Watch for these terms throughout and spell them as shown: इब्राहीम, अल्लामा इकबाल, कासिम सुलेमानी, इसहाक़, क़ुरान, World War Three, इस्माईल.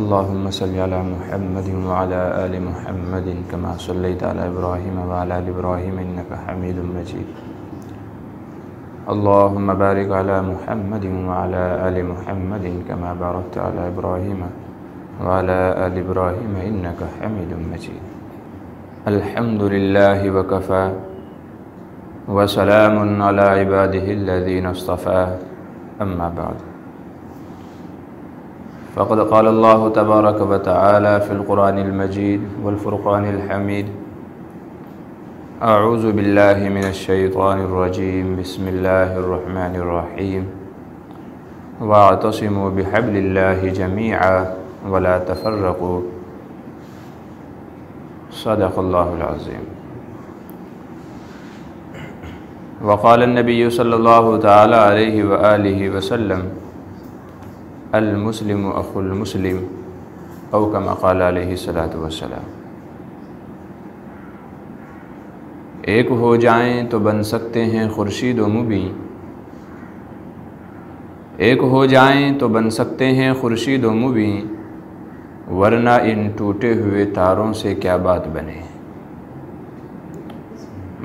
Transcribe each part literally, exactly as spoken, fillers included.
अल्लाहुम्मा सल्लि अला मुहम्मदिन व अला आलि मुहम्मदिन कमा सल्लैत अला इब्राहीम व अला आलि इब्राहीम इन्नका हमीदुम मजीद। अल्लाहुम्मा बारिक अला मुहम्मदिन व अला आलि मुहम्मदिन कमा बारकत अला इब्राहीम व अला आलि इब्राहीम इन्नका हमीदुम मजीद। अल्हम्दुलिल्लाहि व कफ़ा व सलामुन अला इबादिहिल्लज़ीना इस्तफ़ा, अम्मा बाद। फ़क़द क़ाल अल्लाहु तबारक व तआला फ़िल क़ुरानिल मजीद वल फ़ुरक़ानिल हमीद। अऊज़ु बिल्लाहि मिनश शैतानिर रजीम, बिस्मिल्लाहिर रहमानिर रहीम। वअतसिमू बिहब्लिल्लाहि जमीअ व ला तफ़र्रक़ू, सदक़ल्लाहुल अज़ीम। वक़ाल नबी सल्लल्लाहु तआला अलैहि व आलिहि वसल्लम, अल-मुस्लिम अखुल मुस्लिम, औ कमा क़ाल अलैहि सल्लतु वस्सलाम। एक हो जाएं तो बन सकते हैं खुर्शीद व मुबीं, एक हो जाएं तो बन सकते हैं खुर्शीद व मुबीं, वरना इन टूटे हुए तारों से क्या बात बने।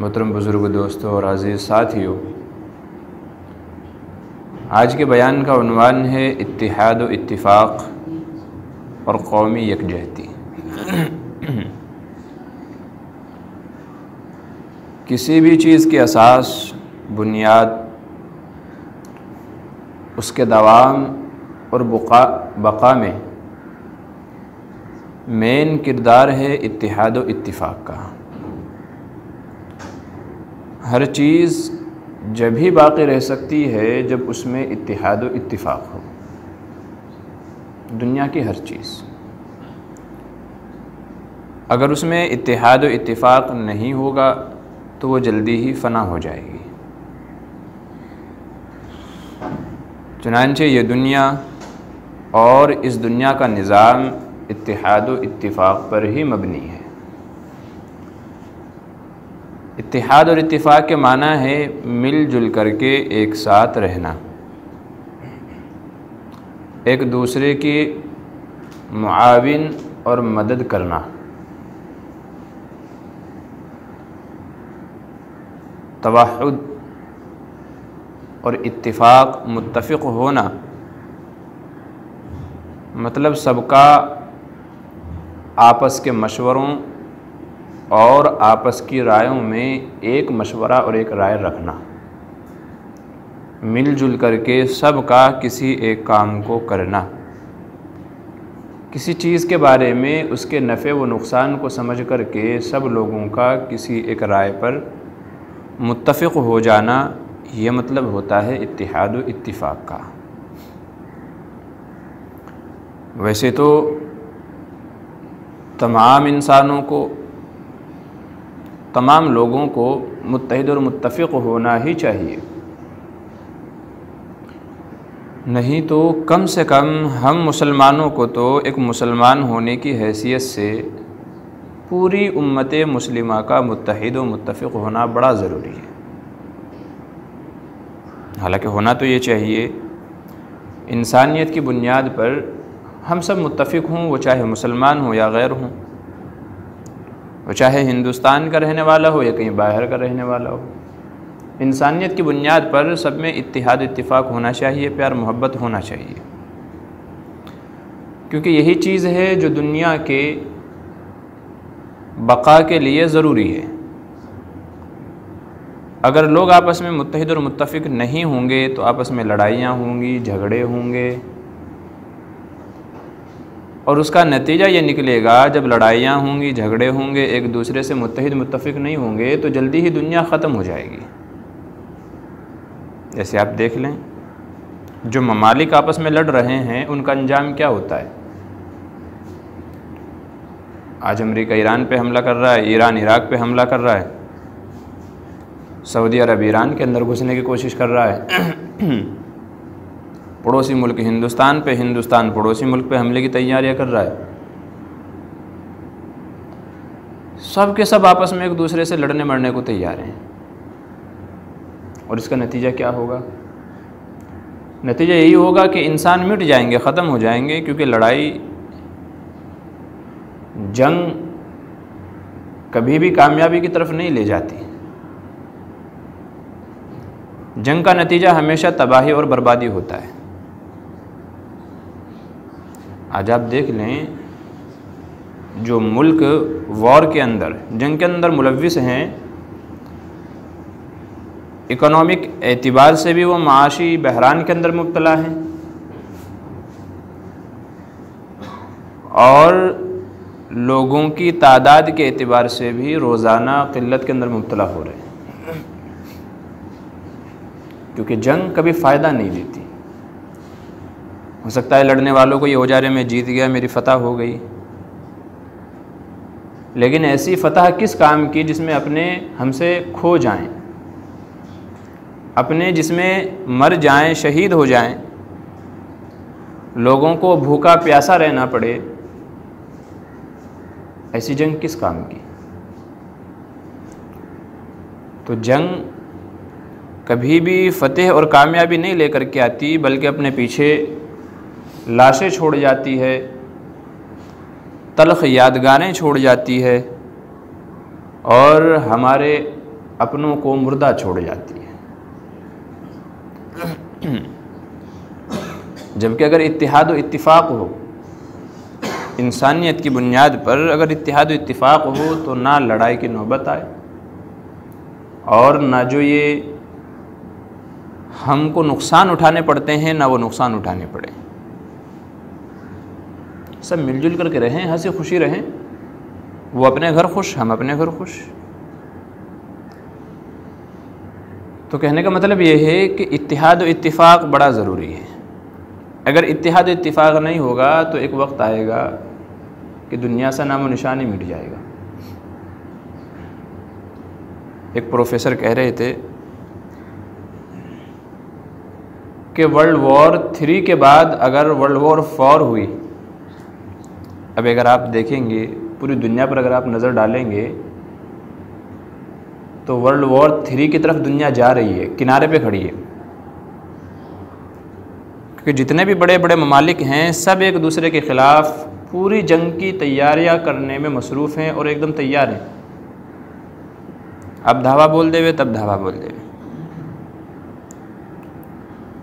मोहतरम बुज़ुर्ग दोस्तों और अज़ीज़ साथियों, आज के बयान का उन्वान है इत्तिहाद व इत्तिफ़ाक़ और कौमी यकजहती। किसी भी चीज़ के असास, बुनियाद, उसके दवाम और बका बका में मेन किरदार है इत्तिहाद व इत्तिफ़ाक़ का। हर चीज़ जब ही बाक़ी रह सकती है जब उसमें इत्तिहाद व इत्तिफ़ाक़ हो। दुनिया की हर चीज़ अगर उसमें इत्तिहाद व इत्तिफ़ाक़ नहीं होगा तो वो जल्दी ही फना हो जाएगी। चुनांचे ये दुनिया और इस दुनिया का निज़ाम इत्तिहाद व इत्तिफ़ाक़ पर ही मबनी है। इत्तिहाद और इत्तिफ़ाक़ के माना है मिलजुल करके एक साथ रहना, एक दूसरे की मुआविन और मदद करना। तवाहुद और इत्तिफ़ाक़, मुत्तफ़िक़ होना, मतलब सबका आपस के मशवरों और आपस की रायों में एक मशवरा और एक राय रखना, मिलजुल करके सबका किसी एक काम को करना, किसी चीज़ के बारे में उसके नफ़े व नुकसान को समझ करके सब लोगों का किसी एक राय पर मुत्तफ़िक़ हो जाना, ये मतलब होता है इत्तिहाद व इत्तिफ़ाक़ का। वैसे तो तमाम इंसानों को, तमाम लोगों को मुत्तहिद और मुत्तफ़िक़ होना ही चाहिए, नहीं तो कम से कम हम मुसलमानों को तो एक मुसलमान होने की हैसियत से पूरी उम्मत मुस्लिमा का मुत्तहिद और मुत्तफ़िक़ होना बड़ा ज़रूरी है। हालांकि होना तो ये चाहिए, इंसानियत की बुनियाद पर हम सब मुत्तफ़िक़ हों, वो चाहे मुसलमान हो या गैर हों, वो चाहे हिंदुस्तान का रहने वाला हो या कहीं बाहर का रहने वाला हो। इंसानियत की बुनियाद पर सब में इत्तिहाद इत्तिफ़ाक़ होना चाहिए, प्यार मोहब्बत होना चाहिए, क्योंकि यही चीज़ है जो दुनिया के बका के लिए ज़रूरी है। अगर लोग आपस में मुत्तहिद और मुत्तफ़िक़ नहीं होंगे तो आपस में लड़ाइयाँ होंगी, झगड़े होंगे, और उसका नतीजा ये निकलेगा, जब लड़ाइयाँ होंगी, झगड़े होंगे, एक दूसरे से मुत्तहिद मुत्तफ़िक़ नहीं होंगे तो जल्दी ही दुनिया ख़त्म हो जाएगी। जैसे आप देख लें, जो ममालिक आपस में लड़ रहे हैं उनका अंजाम क्या होता है। आज अमेरिका ईरान पे हमला कर रहा है, ईरान इराक़ पे हमला कर रहा है, सऊदी अरब ईरान के अंदर घुसने की कोशिश कर रहा है, पड़ोसी मुल्क हिंदुस्तान पे, हिंदुस्तान पड़ोसी मुल्क पे हमले की तैयारियां कर रहा है। सब के सब आपस में एक दूसरे से लड़ने मरने को तैयार हैं, और इसका नतीजा क्या होगा, नतीजा यही होगा कि इंसान मिट जाएंगे, ख़त्म हो जाएंगे, क्योंकि लड़ाई जंग कभी भी कामयाबी की तरफ नहीं ले जाती। जंग का नतीजा हमेशा तबाही और बर्बादी होता है। आज आप देख लें जो मुल्क वॉर के अंदर, जंग के अंदर मुलविस हैं, इकोनॉमिक एतिबार से भी वो माशी बहरान के अंदर मुब्तला हैं और लोगों की तादाद के एतिबार से भी रोज़ाना किल्लत के अंदर मुब्तला हो रहे हैं, क्योंकि जंग कभी फ़ायदा नहीं देती। हो सकता है लड़ने वालों को ये हो जा रहा है मैं जीत गया, मेरी फतह हो गई, लेकिन ऐसी फतह किस काम की जिसमें अपने हमसे खो जाएं, अपने जिसमें मर जाएं, शहीद हो जाएं, लोगों को भूखा प्यासा रहना पड़े। ऐसी जंग किस काम की। तो जंग कभी भी फतेह और कामयाबी नहीं लेकर के आती, बल्कि अपने पीछे लाशें छोड़ जाती है, तलख यादगारें छोड़ जाती है और हमारे अपनों को मुर्दा छोड़ जाती है। जबकि अगर इत्तिहाद और इत्तिफाक हो, इंसानियत की बुनियाद पर अगर इत्तिहाद और इत्तिफाक हो, तो ना लड़ाई की नौबत आए और ना जो ये हमको नुकसान उठाने पड़ते हैं ना वो नुकसान उठाने पड़े। सब मिलजुल करके रहें, हंसी खुशी रहें, वो अपने घर खुश, हम अपने घर खुश। तो कहने का मतलब ये है कि इत्तिहाद और इत्तिफाक बड़ा ज़रूरी है। अगर इत्तिहाद और इत्तिफाक नहीं होगा तो एक वक्त आएगा कि दुनिया से नामो निशान ही मिट जाएगा। एक प्रोफेसर कह रहे थे कि वर्ल्ड वॉर थ्री के बाद अगर वर्ल्ड वॉर फोर हुई, अब अगर आप देखेंगे पूरी दुनिया पर, अगर आप नज़र डालेंगे तो वर्ल्ड वॉर थ्री की तरफ दुनिया जा रही है, किनारे पे खड़ी है, क्योंकि जितने भी बड़े बड़े ममालिक हैं सब एक दूसरे के ख़िलाफ़ पूरी जंग की तैयारियां करने में मसरूफ़ हैं और एकदम तैयार हैं। अब धावा बोल देवे तब धावा बोल देवे।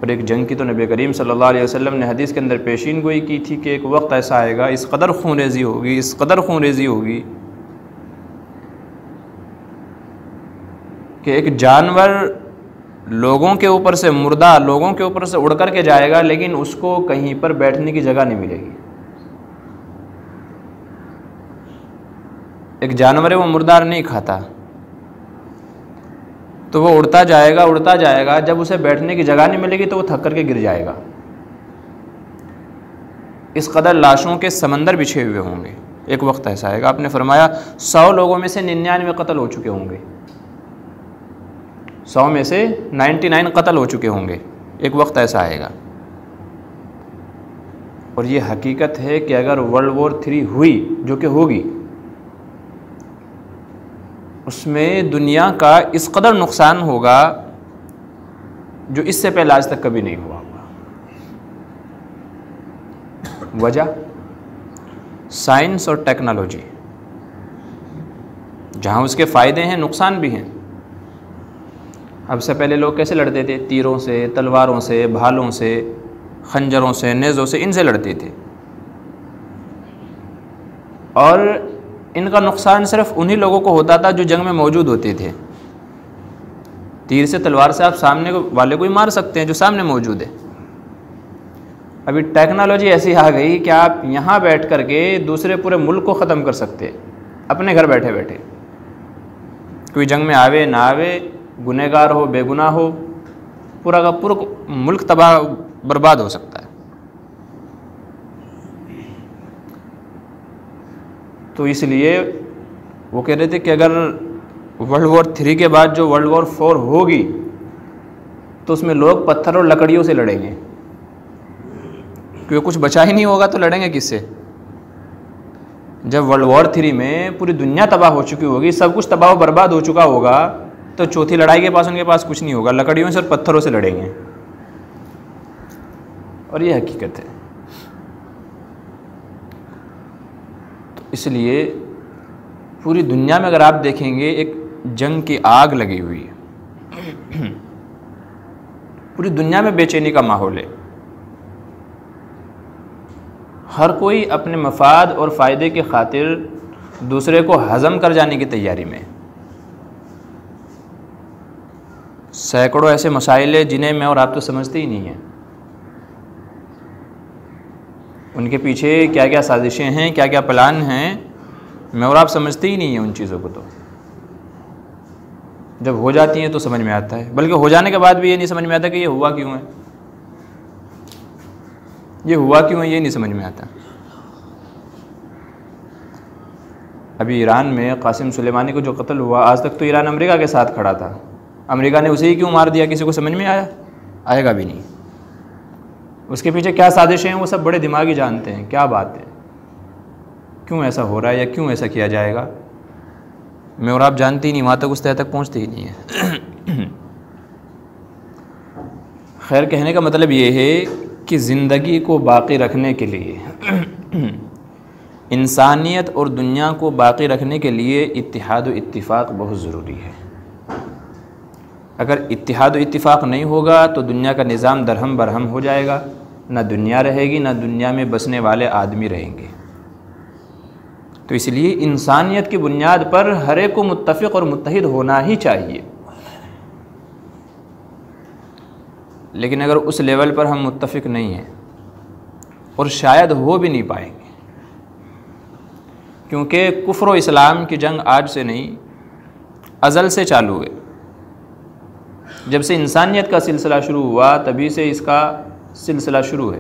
और एक जंग की तो नबी करीम सल्लल्लाहु अलैहि वसल्लम ने हदीस के अंदर पेशीन गोई की थी कि एक वक्त ऐसा आएगा, इस कदर खूनरेज़ी होगी, इस कदर खूनरेज़ी होगी कि एक जानवर लोगों के ऊपर से, मुर्दा लोगों के ऊपर से उड़ कर के जाएगा, लेकिन उसको कहीं पर बैठने की जगह नहीं मिलेगी। एक जानवर है, वो मुर्दार नहीं खाता, तो वो उड़ता जाएगा उड़ता जाएगा, जब उसे बैठने की जगह नहीं मिलेगी तो वो थक कर के गिर जाएगा। इस कदर लाशों के समंदर बिछे हुए होंगे, एक वक्त ऐसा आएगा। आपने फरमाया सौ लोगों में से निन्यानवे कत्ल हो चुके होंगे, सौ में से नाइन्टी नाइन कत्ल हो चुके होंगे, एक वक्त ऐसा आएगा। और ये हकीकत है कि अगर वर्ल्ड वॉर थ्री हुई, जो कि होगी, उसमें दुनिया का इस कदर नुकसान होगा जो इससे पहले आज तक कभी नहीं हुआ होगा। वजह साइंस और टेक्नोलॉजी, जहाँ उसके फ़ायदे हैं नुकसान भी हैं। अब से पहले लोग कैसे लड़ते थे? तीरों से, तलवारों से, भालों से, खंजरों से, नेज़ों से, इनसे लड़ते थे और इनका नुकसान सिर्फ उन्हीं लोगों को होता था जो जंग में मौजूद होते थे। तीर से, तलवार से आप सामने वाले को ही मार सकते हैं जो सामने मौजूद है। अभी टेक्नोलॉजी ऐसी आ गई कि आप यहाँ बैठ कर के दूसरे पूरे मुल्क को ख़त्म कर सकते हैं अपने घर बैठे बैठे। कोई जंग में आवे ना आवे, गुनहगार हो बेगुनाह हो, पूरा का पूरा मुल्क तबाह बर्बाद हो सकता है। तो इसलिए वो कह रहे थे कि अगर वर्ल्ड वॉर थ्री के बाद जो वर्ल्ड वॉर फोर होगी तो उसमें लोग पत्थर और लकड़ियों से लड़ेंगे, क्योंकि कुछ बचा ही नहीं होगा तो लड़ेंगे किससे। जब वर्ल्ड वॉर थ्री में पूरी दुनिया तबाह हो चुकी होगी, सब कुछ तबाह बर्बाद हो चुका होगा, तो चौथी लड़ाई के पास उनके पास कुछ नहीं होगा, लकड़ियों से और पत्थरों से लड़ेंगे। और ये हकीकत है। तो इसलिए पूरी दुनिया में अगर आप देखेंगे एक जंग की आग लगी हुई है, पूरी दुनिया में बेचैनी का माहौल है, हर कोई अपने मफाद और फ़ायदे की खातिर दूसरे को हज़म कर जाने की तैयारी में। सैकड़ों ऐसे मसाइल हैं जिन्हें मैं और आप तो समझते ही नहीं हैं, उनके पीछे क्या क्या साजिशें हैं, क्या क्या प्लान हैं, मैं और आप समझते ही नहीं हैं उन चीज़ों को। तो जब हो जाती हैं तो समझ में आता है, बल्कि हो जाने के बाद भी ये नहीं समझ में आता कि ये हुआ क्यों है, ये हुआ क्यों है ये नहीं समझ में आता। अभी ईरान में कासिम सुलेमानी को जो कत्ल हुआ, आज तक तो ईरान अमेरिका के साथ खड़ा था, अमेरिका ने उसे ही क्यों मार दिया किसी को समझ में आया? आएगा भी नहीं। उसके पीछे क्या साजिशें हैं वो सब बड़े दिमागी जानते हैं, क्या बात है, क्यों ऐसा हो रहा है या क्यों ऐसा किया जाएगा, मैं और आप जानते ही नहीं, वहाँ तक उस तह तक पहुँचते ही नहीं है। खैर, कहने का मतलब ये है कि ज़िंदगी को बाकी रखने के लिए, इंसानियत और दुनिया को बाकी रखने के लिए इत्तिहाद और इत्तिफाक बहुत ज़रूरी है। अगर इत्तिहाद और इत्तिफाक नहीं होगा तो दुनिया का निज़ाम दरहम बरहम हो जाएगा, ना दुनिया रहेगी ना दुनिया में बसने वाले आदमी रहेंगे। तो इसलिए इंसानियत की बुनियाद पर हर एक को मुत्तफ़िक़ और मुत्तहिद होना ही चाहिए। लेकिन अगर उस लेवल पर हम मुत्तफ़िक़ नहीं हैं और शायद हो भी नहीं पाएंगे, क्योंकि कुफ्र और इस्लाम की जंग आज से नहीं अज़ल से चालू है। जब से इंसानियत का सिलसिला शुरू हुआ तभी से इसका सिलसिला शुरू है।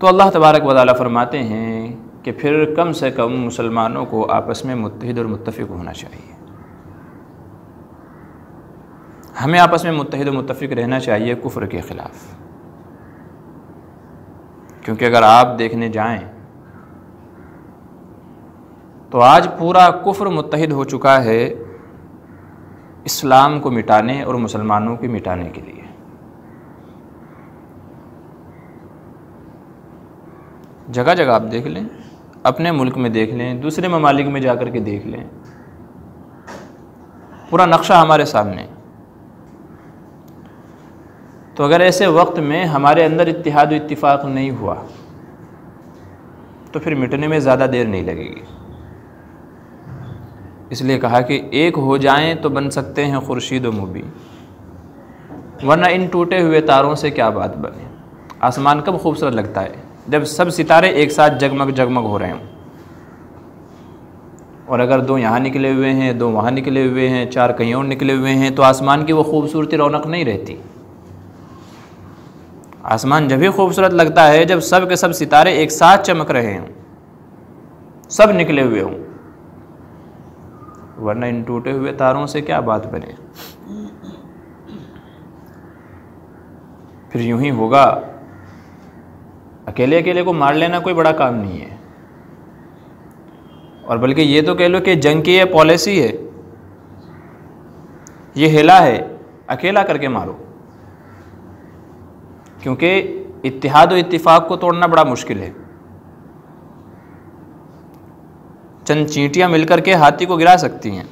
तो अल्लाह तबारक व तआला फरमाते हैं कि फिर कम से कम मुसलमानों को आपस में मुत्तहिद और मुत्तफ़िक़ होना चाहिए, हमें आपस में मुत्तहिद और मुत्तफ़िक़ रहना चाहिए कुफ्र के ख़िलाफ़। क्योंकि अगर आप देखने जाएं तो आज पूरा कुफ्र मुत्तहिद हो चुका है इस्लाम को मिटाने और मुसलमानों को मिटाने के लिए। जगह जगह आप देख लें, अपने मुल्क में देख लें, दूसरे ममालिक में जा कर के देख लें, पूरा नक्शा हमारे सामने। तो अगर ऐसे वक्त में हमारे अंदर इत्तिहाद व इत्तिफाक नहीं हुआ तो फिर मिटने में ज़्यादा देर नहीं लगेगी। इसलिए कहा कि एक हो जाएं तो बन सकते हैं खुर्शीद व मुबीन, वरना इन टूटे हुए तारों से क्या बात बने। आसमान कब खूबसूरत लगता है? जब सब सितारे एक साथ जगमग जगमग हो रहे हों, और अगर दो यहाँ निकले हुए हैं, दो वहाँ निकले हुए हैं, चार कहीं और निकले हुए हैं, तो आसमान की वो खूबसूरती रौनक नहीं रहती। आसमान जब भी खूबसूरत लगता है जब सब के सब सितारे एक साथ चमक रहे हों, सब निकले हुए हों, वरना इन टूटे हुए तारों से क्या बात बने। फिर यूं ही होगा, अकेले अकेले को मार लेना कोई बड़ा काम नहीं है, और बल्कि ये तो कह लो कि जंग की ये पॉलिसी है, ये हेला है, अकेला करके मारो। क्योंकि इत्तिहाद और इत्तिफाक को तोड़ना बड़ा मुश्किल है, चंद चींटियां मिलकर के हाथी को गिरा सकती हैं,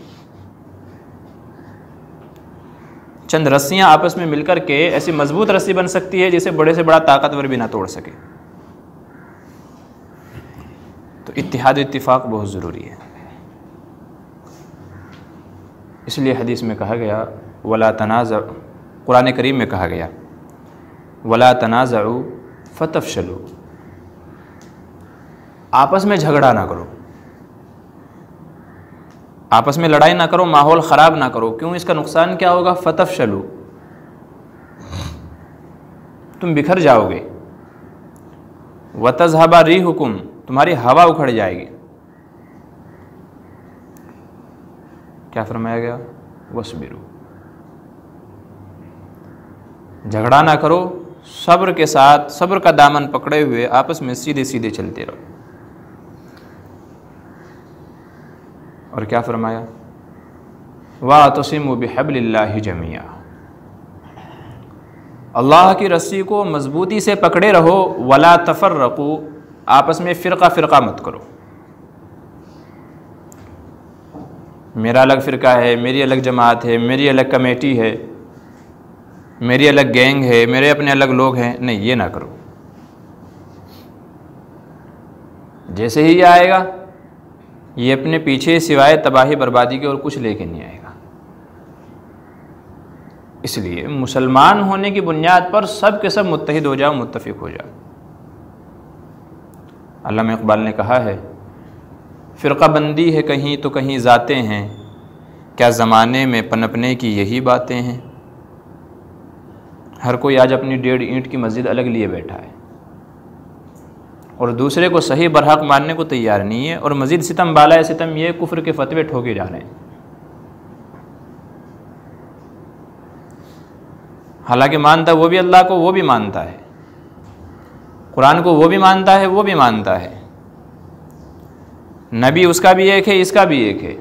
चंद रस्सियां आपस में मिलकर के ऐसी मजबूत रस्सी बन सकती है जिसे बड़े से बड़ा ताकतवर भी ना तोड़ सके। तो इत्तिहाद और इत्तिफाक बहुत ज़रूरी है। इसलिए हदीस में कहा गया वला तनाज़ा, कुरान करीम में कहा गया वला तनाज़उ फतफशलू, आपस में झगड़ा ना करो, आपस में लड़ाई ना करो, माहौल ख़राब ना करो। क्यों? इसका नुकसान क्या होगा? फतफशलू, तुम बिखर जाओगे। वतज़हबा रिहुकुम, तुम्हारी हवा उखड़ जाएगी। क्या फरमाया गया? वस्बिरू, झगड़ा ना करो, सब्र के साथ, सब्र का दामन पकड़े हुए आपस में सीधे सीधे चलते रहो। और क्या फरमाया? वातसिमू बिहब्लिल्लाहि जमीया, अल्लाह की रस्सी को मजबूती से पकड़े रहो, वला तफर्रकू, आपस में फ़िरका फ़िरका मत करो। मेरा अलग फ़िरका है, मेरी अलग जमात है, मेरी अलग कमेटी है, मेरी अलग गैंग है, मेरे अपने अलग लोग हैं, नहीं, ये ना करो। जैसे ही ये आएगा ये अपने पीछे सिवाय तबाही बर्बादी के और कुछ लेके नहीं आएगा। इसलिए मुसलमान होने की बुनियाद पर सब के सब मुत्तहिद हो जाओ, मुत्तफिक हो जाओ। अल्लामा इकबाल ने कहा है, फ़िरका बंदी है कहीं तो कहीं जाते हैं, क्या ज़माने में पनपने की यही बातें हैं। हर कोई आज अपनी डेढ़ ईंट की मस्जिद अलग लिए बैठा है और दूसरे को सही बरहक मानने को तैयार नहीं है, और मज़ीद सितम बाला सितम ये कुफ्र के फतवे ठोके जा रहे हैं। हालांकि मानता वो भी अल्लाह को, वो भी मानता है कुरान को, वो भी मानता है, वो भी मानता है नबी उसका भी एक है, इसका भी एक है,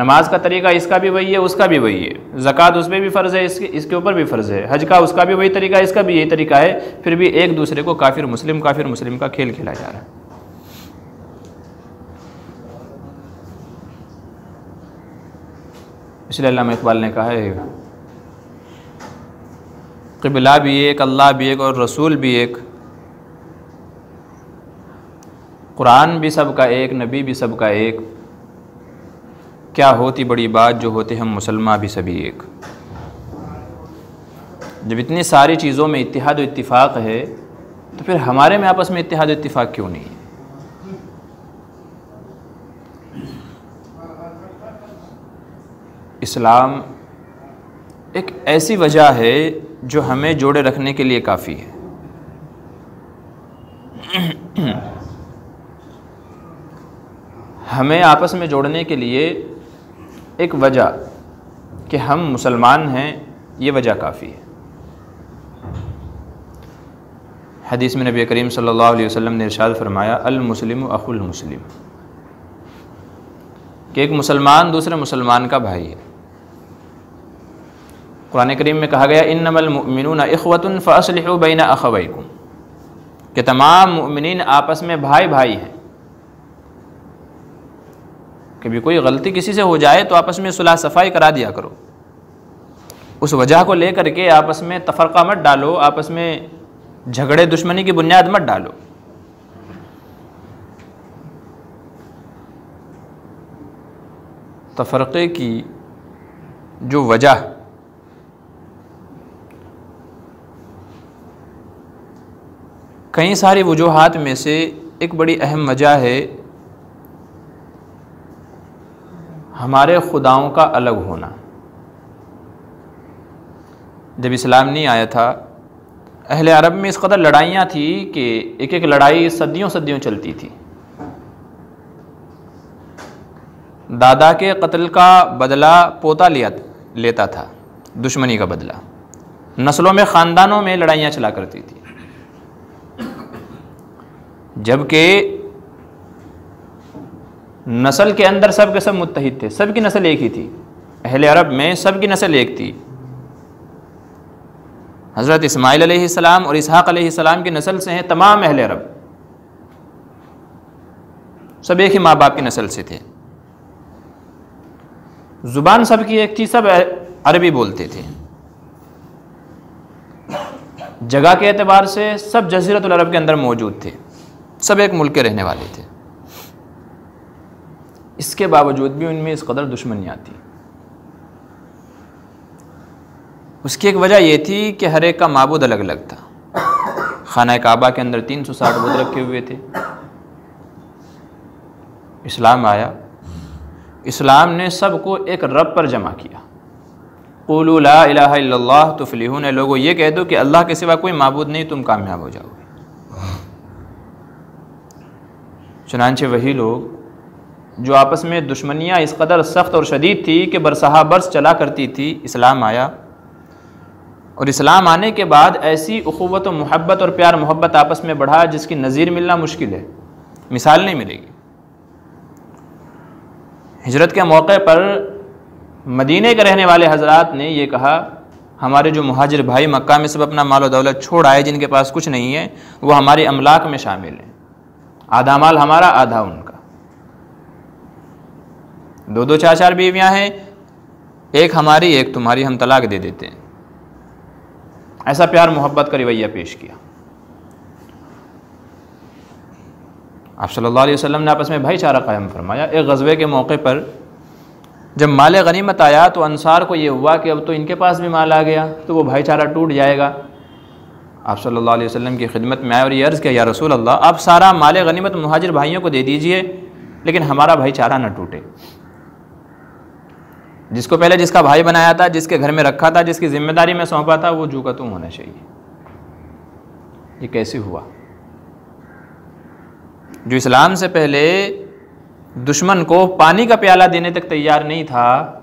नमाज का तरीक़ा इसका भी वही है, उसका भी वही है, ज़कात उस पर भी फ़र्ज़ है, इसके इसके ऊपर भी फ़र्ज़ है, हज का उसका भी वही तरीक़ा है, इसका भी यही तरीक़ा है, फिर भी एक दूसरे को काफिर मुस्लिम काफिर मुस्लिम का खेल खेला जा रहा है। इसलिए अल्लामा इकबाल ने कहा है, क़िबला भी एक, अल्लाह भी एक और रसूल भी एक, कुरान भी सबका एक, नबी भी सबका एक, क्या होती बड़ी बात जो होते हम मुसलमान भी सभी एक। जब इतनी सारी चीज़ों में इत्तिहाद व इत्तिफ़ाक़ है तो फिर हमारे में आपस में इत्तिहाद व इत्तिफ़ाक़ क्यों नहीं है। इस्लाम एक ऐसी वजह है जो हमें जोड़े रखने के लिए काफ़ी है। हमें आपस में जोड़ने के लिए एक वजह कि हम मुसलमान हैं, ये वजह काफ़ी है। हदीस में नबी करीम सल्लल्लाहु अलैहि वसल्लम ने इरशाद फरमाया, अल मुस्लिम अखुल मुस्लिम, कि एक मुसलमान दूसरे मुसलमान का भाई है। कुरान करीम में कहा गया, इन्नमल मुमिनूना इख्वतुन फ़अस्लिहू बैना अख़वैकुम, कि तमाम मुमिनीन आपस में भाई भाई हैं। कभी कोई गलती किसी से हो जाए तो आपस में सुलह सफ़ाई करा दिया करो। उस वजह को लेकर के आपस में तफरक़ा मत डालो, आपस में झगड़े दुश्मनी की बुनियाद मत डालो। तफरक़े की जो वजह कई सारी वजूहात में से एक बड़ी अहम वजह है हमारे खुदाओं का अलग होना। जब इस्लाम नहीं आया था अहले अरब में इस कदर लड़ाइयाँ थी कि एक एक लड़ाई सदियों सदियों चलती थी। दादा के कत्ल का बदला पोता लिया लेता था, दुश्मनी का बदला, नस्लों में ख़ानदानों में लड़ाइयाँ चला करती थी। जबकि नस्ल के अंदर सब के सब मुत्तहिद थे, सब की नस्ल एक ही थी। अहले अरब में सब की नस्ल एक थी। हज़रत इस्माईल अलैहिस्सलाम और इसहाक़ अलैहिस्सलाम की नस्ल से हैं तमाम अहले अरब, सब एक ही माँ बाप की नस्ल से थे। ज़ुबान सब की एक थी, सब अरबी बोलते थे। जगह के एतबार से सब जज़ीरतुल अरब के अंदर मौजूद थे, सब एक मुल्क के रहने वाले थे। इसके बावजूद भी उनमें इस कदर दुश्मनियाँ थी। उसकी एक वजह यह थी कि हर एक का माबूद अलग अलग था। खाना काबा के अंदर तीन सौ साठ बुत रखे हुए थे। इस्लाम आया, इस्लाम ने सबको एक रब पर जमा किया। क़ुलू ला इलाहा इल्लल्लाह तुफ़्लिहून, लोगों ये कह दो कि अल्लाह के सिवा कोई माबूद नहीं, तुम कामयाब हो जाओगे। चुनांचे वही लोग जो आपस में दुश्मनियाँ इस कदर सख्त और शदीद थी कि बरसहा बरस चला करती थी, इस्लाम आया। और इस्लाम आने के बाद ऐसी उख़ुव्वत और मोहब्बत और प्यार मोहब्बत आपस में बढ़ा जिसकी नज़ीर मिलना मुश्किल है, मिसाल नहीं मिलेगी। हिजरत के मौके पर मदीने के रहने वाले हजरात ने यह कहा हमारे जो मुहाजिर भाई मक्का में सब अपना माल और दौलत छोड़ आए, जिनके पास कुछ नहीं है, वो हमारे अमलाक में शामिल हैं। आधा माल हमारा, आधा उनका। दो दो चार चार बीवियाँ हैं, एक हमारी एक तुम्हारी, हम तलाक दे देते हैं। ऐसा प्यार मोहब्बत का रवैया पेश किया आप सल्लल्लाहु अलैहि वसल्लम ने। आपस में भाईचारा कायम फरमाया। एक गज़वे के मौके पर जब माल गनीमत आया तो अंसार को ये हुआ कि अब तो इनके पास भी माल आ गया तो वो भाईचारा टूट जाएगा। आप सल्लल्लाहु अलैहि वसल्लम की खिदमत में आए और ये अर्ज़ किया, या रसूल अल्लाह, आप सारा माल गनीमत मुहाजिर भाइयों को दे दीजिए लेकिन हमारा भाईचारा ना टूटे। जिसको पहले जिसका भाई बनाया था, जिसके घर में रखा था, जिसकी जिम्मेदारी में सौंपा था, वो जू का तुम होना चाहिए। ये कैसे हुआ? जो इस्लाम से पहले दुश्मन को पानी का प्याला देने तक तैयार नहीं था,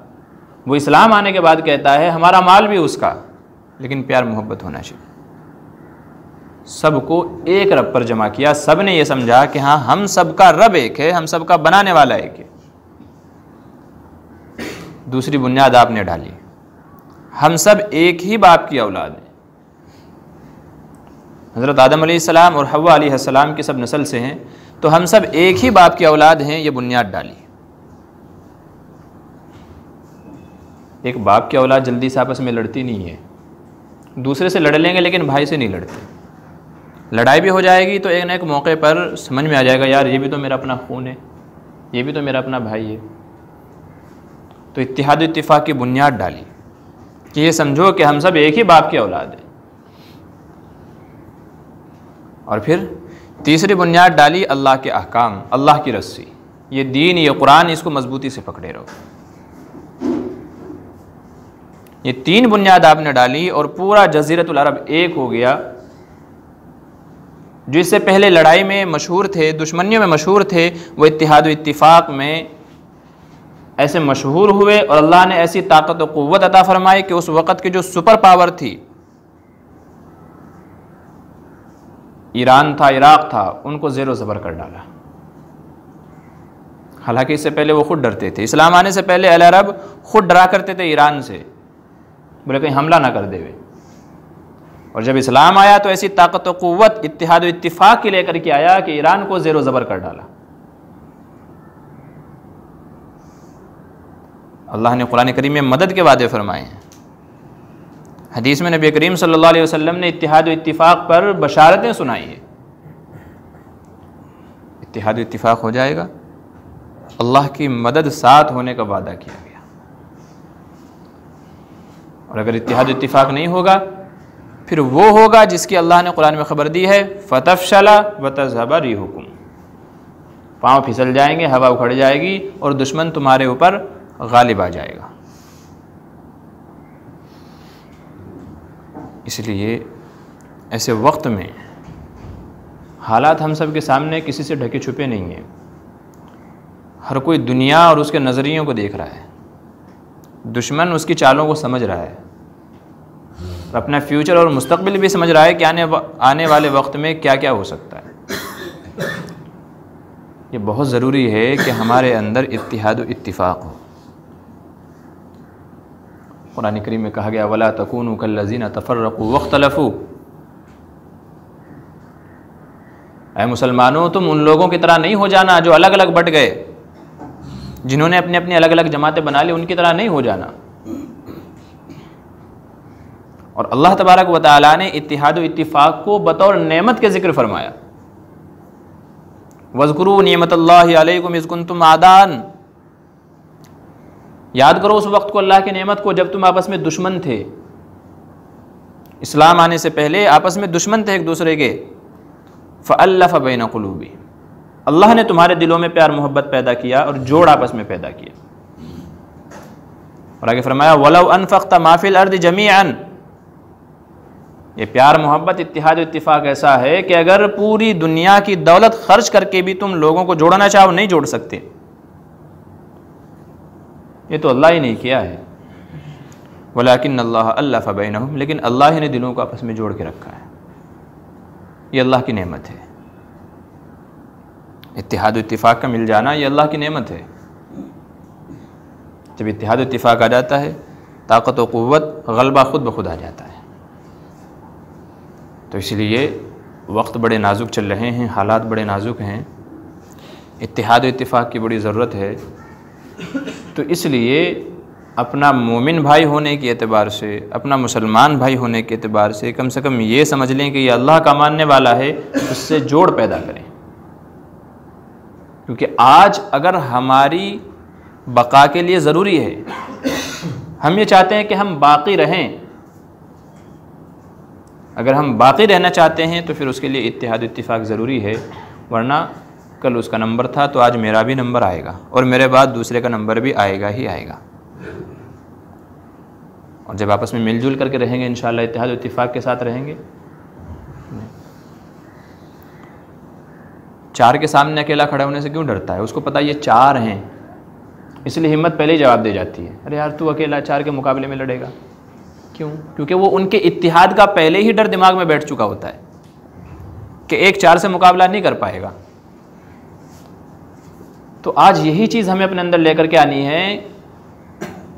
वो इस्लाम आने के बाद कहता है हमारा माल भी उसका, लेकिन प्यार मोहब्बत होना चाहिए। सबको एक रब पर जमा किया। सब ने ये समझा कि हाँ, हम सब का रब एक है, हम सब का बनाने वाला एक है। दूसरी बुनियाद आपने डाली, हम सब एक ही बाप की औलाद हैं। हज़रत आदम अलैहिस्सलाम और हव्वा अलैहिस्सलाम की सब नस्ल से हैं, तो हम सब एक ही बाप की औलाद हैं, ये बुनियाद डाली। एक बाप की औलाद जल्दी से आपस में लड़ती नहीं है। दूसरे से लड़ लेंगे लेकिन भाई से नहीं लड़ते। लड़ाई भी हो जाएगी तो एक न एक मौके पर समझ में आ जाएगा, यार ये भी तो मेरा अपना खून है, ये भी तो मेरा अपना भाई है। तो इत्तिहाद इत्तिफाक की बुनियाद डाली कि ये समझो कि हम सब एक ही बाप की औलाद हैं। और फिर तीसरी बुनियाद डाली अल्लाह के अहकाम, अल्लाह की रस्सी, ये दीन, ये कुरान, इसको मजबूती से पकड़े रहो। ये तीन बुनियाद आपने डाली और पूरा जज़ीरतुल अरब एक हो गया। जो इससे पहले लड़ाई में मशहूर थे, दुश्मनियों में मशहूर थे, वो इत्तिहाद इत्तिफाक में ऐसे मशहूर हुए और अल्लाह ने ऐसी ताकत और क़ुव्वत अता फरमाई कि उस वक़्त की जो सुपर पावर थी, ईरान था, इराक़ था, उनको ज़ेरो ज़बर कर डाला। हालांकि इससे पहले वो खुद डरते थे। इस्लाम आने से पहले अल अरब खुद डरा करते थे ईरान से, बोले कहीं हमला ना कर देवे। और जब इस्लाम आया तो ऐसी ताकत और क़ुव्वत, इत्तिहाद और इत्तिफाक की लेकर के आया कि ईरान को ज़ेरो ज़बर कर डाला। अल्लाह ने कुरान करीम में मदद के वादे फरमाए हैं। हदीस में नबी करीम सल्लल्लाहु अलैहि वसल्लम ने इत्तिहाद और इत्तिफाक पर बशारतें सुनाई है। इत्तिहाद और इत्तिफाक हो जाएगा, अल्लाह की मदद साथ होने का वादा किया गया। और अगर इत्तिहाद और इत्तिफाक नहीं होगा फिर वो होगा जिसकी अल्लाह ने कुरान में ख़बर दी है, फतफशला व तज़हब रिहुकुम, पाँव फिसल जाएंगे, हवा उखड़ जाएगी और दुश्मन तुम्हारे ऊपर गालिब आ जाएगा। इसलिए ऐसे वक्त में हालात हम सब के सामने किसी से ढके छुपे नहीं हैं। हर कोई दुनिया और उसके नज़रियों को देख रहा है, दुश्मन उसकी चालों को समझ रहा है, अपना फ्यूचर और मुस्तकबिल भी समझ रहा है कि आने आने वाले वक्त में क्या क्या हो सकता है। ये बहुत ज़रूरी है कि हमारे अंदर इत्तिहाद व इत्तिफाक हो। कुरान करीम में कहा गया, वला तकूनू कल्लज़ीना तफर्रकू वख्तलफू, ऐ मुसलमानों तुम उन लोगों की तरह नहीं हो जाना जो अलग अलग बट गए, जिन्होंने अपने अपने अलग अलग जमातें बना ली, उनकी तरह नहीं हो जाना। और अल्लाह तबारक व तआला ने इत्तिहाद व इत्तिफाक को बतौर नेमत के जिक्र फरमाया, वज़्कुरू नियमतल्लाहि अलैकुम इज़ कुन्तुम आदान, याद करो उस वक्त को, अल्लाह की नेमत को, जब तुम आपस में दुश्मन थे। इस्लाम आने से पहले आपस में दुश्मन थे एक दूसरे के। फ़अल्लफ़ बैन क़ुलूबी, अल्लाह ने तुम्हारे दिलों में प्यार मोहब्बत पैदा किया और जोड़ आपस में पैदा किया। और आगे फरमाया, वलौ अनफ़क़्त मा फ़िल अर्दि जमीअन, ये प्यार मोहब्बत इत्तिहाद इत्तिफाक ऐसा है कि अगर पूरी दुनिया की दौलत खर्च करके भी तुम लोगों को जोड़ना चाहो नहीं जोड़ सकते। ये तो अल्लाह ही ने किया है। वलाकिन अल्लाह अल्लाफ़ बैनहुम, लेकिन अल्लाह ही ने दिलों को आपस में जोड़ के रखा है। ये अल्लाह की नेमत है। इत्तिहाद इत्तिफाक का मिल जाना ये अल्लाह की नेमत है। जब इत्तिहाद इत्तिफाक आ जाता है ताकत व क़ुव्वत, गलबा ख़ुद ब खुद आ जाता है। तो इसलिए वक्त बड़े नाजुक चल रहे हैं, हालात बड़े नाजुक हैं, इत्तिहाद व इत्तिफ़ाक़ की बड़ी ज़रूरत है। तो इसलिए अपना मोमिन भाई होने के एतबार से, अपना मुसलमान भाई होने के एतबार से कम से कम ये समझ लें कि ये अल्लाह का मानने वाला है, उससे जोड़ पैदा करें। क्योंकि आज अगर हमारी बका के लिए ज़रूरी है, हम ये चाहते हैं कि हम बाकी रहें, अगर हम बाकी रहना चाहते हैं तो फिर उसके लिए इत्तिहाद इत्तिफ़ाक़ ज़रूरी है, वरना कल उसका नंबर था तो आज मेरा भी नंबर आएगा और मेरे बाद दूसरे का नंबर भी आएगा ही आएगा। और जब आपस में मिलजुल करके रहेंगे इंशाअल्लाह, इत्तिहाद इत्तिफ़ाक़ के साथ रहेंगे। चार के सामने अकेला खड़ा होने से क्यों डरता है? उसको पता ये चार हैं, इसलिए हिम्मत पहले ही जवाब दे जाती है, अरे यार तू अकेला चार के मुकाबले में लड़ेगा क्यों? क्योंकि वो उनके इत्तिहाद का पहले ही डर दिमाग में बैठ चुका होता है कि एक चार से मुकाबला नहीं कर पाएगा। तो आज यही चीज़ हमें अपने अंदर लेकर के आनी है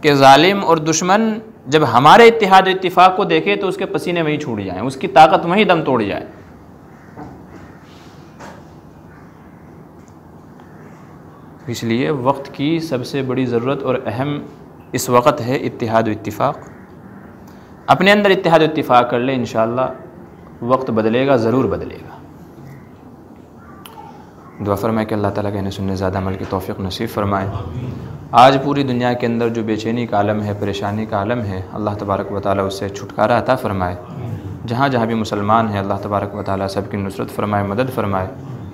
कि जालिम और दुश्मन जब हमारे इत्तिहाद इत्तिफ़ाक़ को देखे तो उसके पसीने वहीं छूट जाएँ, उसकी ताकत वहीं दम तोड़ जाए। इसलिए वक्त की सबसे बड़ी ज़रूरत और अहम इस वक्त है इत्तिहाद व इत्तिफ़ाक़। अपने अंदर इत्तिहाद व इत्तिफ़ाक़ कर ले, इंशाअल्लाह वक्त बदलेगा, ज़रूर बदलेगा। दुआ फरमाए कि अल्लाह ताला के सुनने ज़्यादा अमल की तौफ़ीक़ नसीब फरमाए। आज पूरी दुनिया के अंदर जो बेचैनी का आलम है, परेशानी का आलम है, अल्लाह तबारक व तआला उससे छुटकारा अता फ़रमाए। जहाँ जहाँ भी मुसलमान हैं अल्लाह तबारक व तआला सब की नुसरत फ़रमाए, मदद फ़रमाए,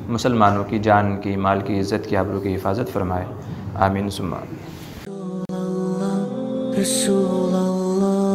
मुसलमानों की जान की, माल की, इज़्ज़त की, आबरू की हिफाजत फ़रमाए। आमीन सुम्मा आमीन।